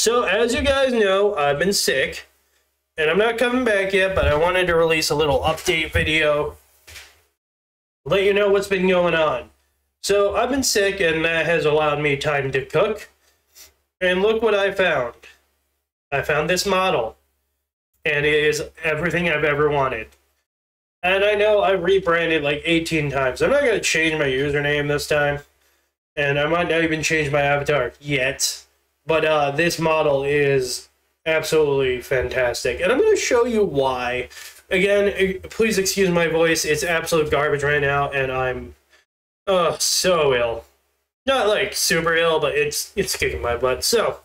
So as you guys know, I've been sick and I'm not coming back yet, but I wanted to release a little update video, let you know what's been going on. So I've been sick and that has allowed me time to cook. And look what I found. I found this model and it is everything I've ever wanted. And I know I rebranded like 18 times. I'm not going to change my username this time. And I might not even change my avatar yet. But this model is absolutely fantastic. And I'm going to show you why. Again, please excuse my voice. It's absolute garbage right now. And I'm so ill. Not like super ill, but it's kicking my butt. So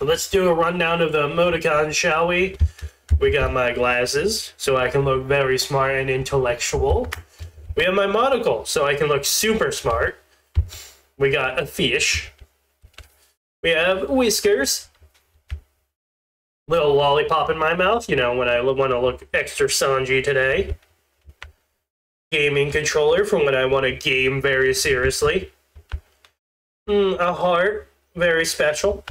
let's do a rundown of the emoticons, shall we? We got my glasses, so I can look very smart and intellectual. We have my monocle, so I can look super smart. We got a fish. We have whiskers. Little lollipop in my mouth, you know, when I want to look extra Sanji today. Gaming controller from when I want to game very seriously. A heart, very special.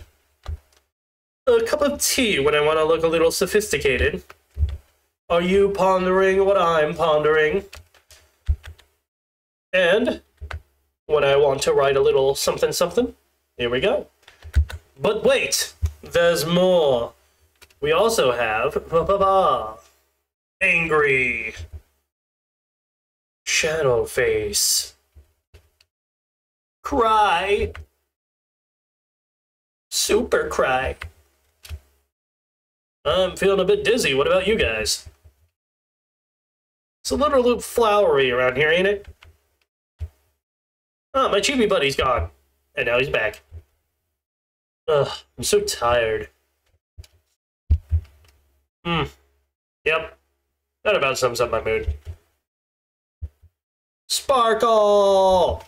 A cup of tea when I want to look a little sophisticated. Are you pondering what I'm pondering? And when I want to write a little something something. Here we go. But wait, there's more. We also have angry, shadow face, cry, super cry. I'm feeling a bit dizzy. What about you guys? It's a little flowery around here, ain't it? Oh, my chibi buddy's gone. And now he's back. Ugh, I'm so tired. Yep. That about sums up my mood. Sparkle!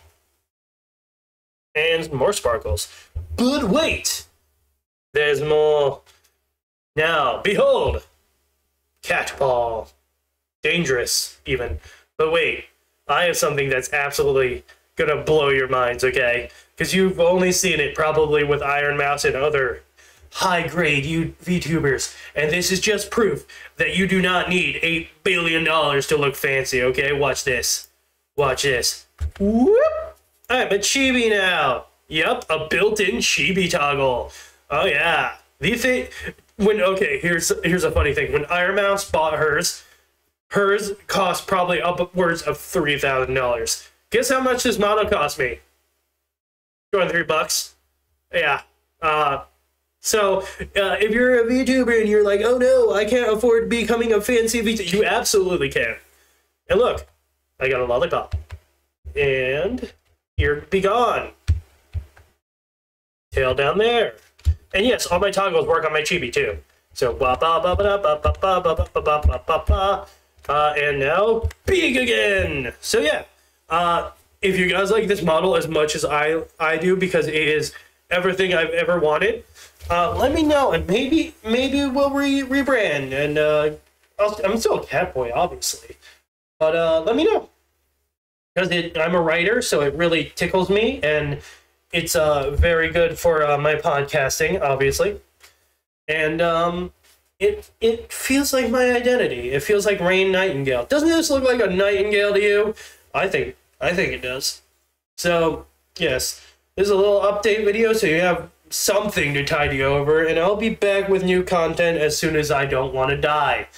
And more sparkles. But wait! There's more. Now, behold! Catpaw. Dangerous, even. But wait, I have something that's absolutely gonna blow your minds, okay? Because you've only seen it probably with Iron Mouse and other high-grade VTubers. And this is just proof that you do not need $8 billion to look fancy, okay? Watch this. Watch this. Whoop! I'm a chibi now! Yep, a built-in chibi toggle. Oh, yeah. Do you think... okay, here's a funny thing. When Iron Mouse bought hers cost probably upwards of $3,000. Guess how much this model cost me? $203. Yeah. So if you're a VTuber and you're like, oh no, I can't afford becoming a fancy VTuber, you absolutely can. And look, I got a lollipop. And you're begone. Tail down there. And yes, all my toggles work on my chibi too. So and now big again. So yeah, if you guys like this model as much as I do, because it is everything I've ever wanted, let me know and maybe we'll rebrand. And I'm still a cat boy, obviously, but let me know, because I'm a writer, so it really tickles me and. It's very good for my podcasting, obviously. And it feels like my identity. It feels like Rain Nightingale. Doesn't this look like a nightingale to you? I think it does. So, yes. This is a little update video, so you have something to tidy over. And I'll be back with new content as soon as I don't want to die.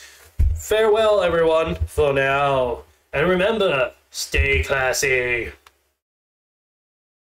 Farewell, everyone, for now. And remember, stay classy.